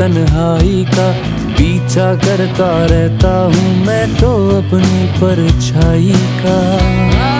तन्हाई का पीछा करता रहता हूँ मैं तो अपनी परछाई का।